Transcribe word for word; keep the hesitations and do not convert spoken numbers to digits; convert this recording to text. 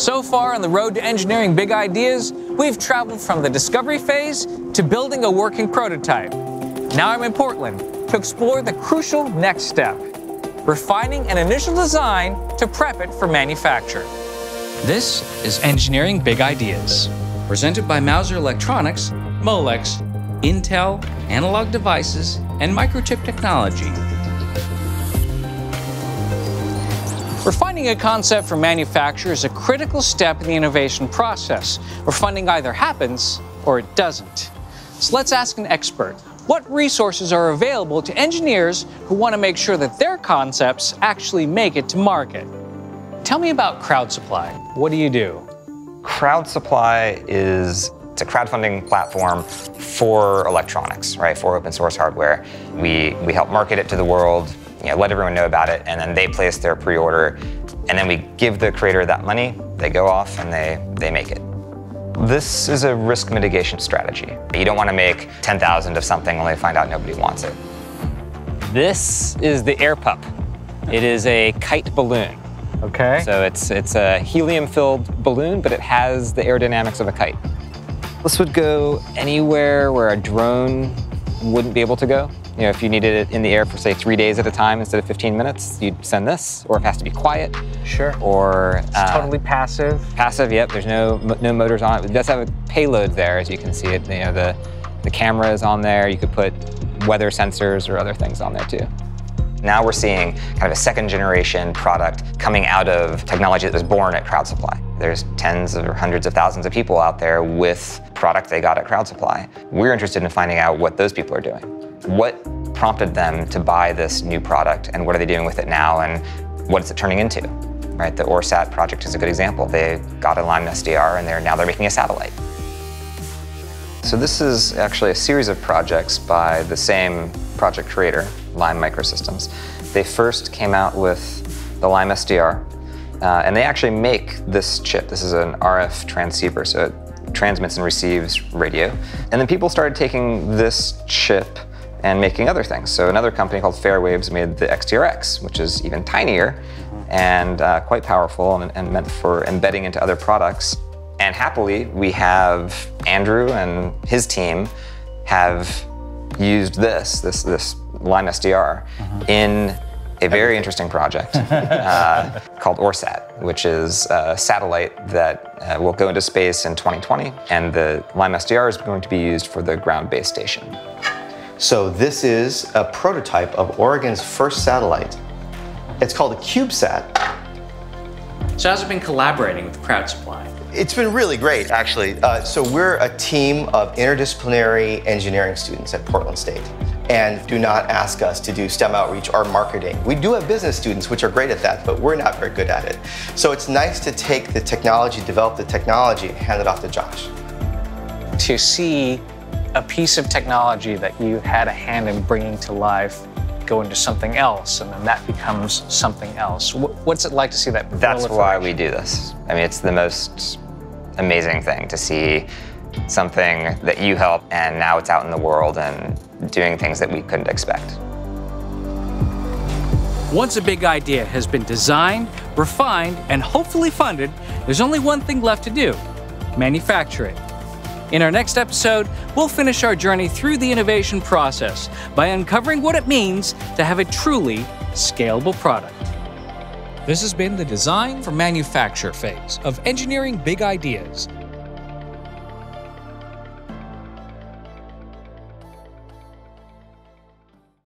So far on the road to engineering big ideas, we've traveled from the discovery phase to building a working prototype. Now I'm in Portland to explore the crucial next step, refining an initial design to prep it for manufacture. This is Engineering Big Ideas, presented by Mouser Electronics, Molex, Intel, Analog Devices, and Microchip Technology. Refining a concept for manufacture is a critical step in the innovation process, where funding either happens or it doesn't. So let's ask an expert, what resources are available to engineers who want to make sure that their concepts actually make it to market? Tell me about CrowdSupply. What do you do? CrowdSupply is it's a crowdfunding platform for electronics, right? For open source hardware. We, we help market it to the world, you know, let everyone know about it, and then they place their pre-order, and then we give the creator that money, they go off and they, they make it. This is a risk mitigation strategy. You don't want to make ten thousand of something only to find out nobody wants it. This is the AirPup. It is a kite balloon. Okay. So it's, it's a helium-filled balloon, but it has the aerodynamics of a kite. This would go anywhere where a drone wouldn't be able to go. You know, if you needed it in the air for, say, three days at a time instead of fifteen minutes, you'd send this, or if it has to be quiet. Sure. Or... It's uh, totally passive. Passive, yep. There's no no motors on it. It does have a payload there, as you can see it. You know, the, the camera is on there. You could put weather sensors or other things on there, too. Now we're seeing kind of a second-generation product coming out of technology that was born at CrowdSupply. There's tens or hundreds of thousands of people out there with product they got at CrowdSupply. We're interested in finding out what those people are doing. What prompted them to buy this new product, and what are they doing with it now, and what is it turning into? Right, the ORSAT project is a good example. They got a Lime S D R, and they're, now they're making a satellite. So this is actually a series of projects by the same project creator, Lime Microsystems. They first came out with the Lime S D R, uh, and they actually make this chip. This is an R F transceiver, so it transmits and receives radio. And then people started taking this chip and making other things. So another company called Fairwaves made the X T R X, which is even tinier and uh, quite powerful and, and meant for embedding into other products. And happily, we have Andrew and his team have used this, this, this Lime S D R, mm-hmm. in a very interesting project uh, called ORSAT, which is a satellite that uh, will go into space in twenty twenty, and the Lime S D R is going to be used for the ground base station. So this is a prototype of Oregon's first satellite. It's called a CubeSat. So how's it been collaborating with CrowdSupply? It's been really great, actually. Uh, so we're a team of interdisciplinary engineering students at Portland State. And do not ask us to do STEM outreach or marketing. We do have business students, which are great at that, but we're not very good at it. So it's nice to take the technology, develop the technology, and hand it off to Josh. To see a piece of technology that you had a hand in bringing to life go into something else, and then that becomes something else. What's it like to see that? That's why we do this. I mean, it's the most amazing thing to see something that you help, and now it's out in the world and doing things that we couldn't expect. Once a big idea has been designed, refined, and hopefully funded, there's only one thing left to do: manufacture it. In our next episode, we'll finish our journey through the innovation process by uncovering what it means to have a truly scalable product. This has been the Design for Manufacture phase of Engineering Big Ideas.